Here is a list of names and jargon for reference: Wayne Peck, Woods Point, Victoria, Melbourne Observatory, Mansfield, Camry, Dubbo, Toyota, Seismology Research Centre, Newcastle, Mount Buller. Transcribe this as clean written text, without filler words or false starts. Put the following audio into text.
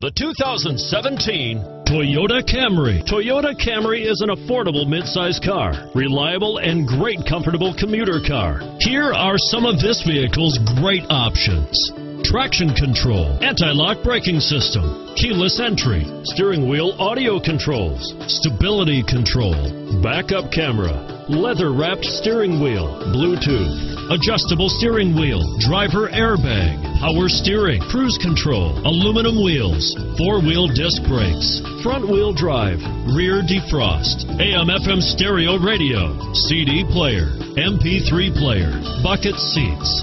The 2017 Toyota Camry. Toyota Camry is an affordable midsize car, reliable and great comfortable commuter car. Here are some of this vehicle's great options: traction control, anti-lock braking system, keyless entry, steering wheel audio controls, stability control, backup camera, leather wrapped steering wheel, Bluetooth, adjustable steering wheel, driver airbag, power steering, cruise control, aluminum wheels, four-wheel disc brakes, front-wheel drive, rear defrost, AM/FM stereo radio, CD player, MP3 player, bucket seats.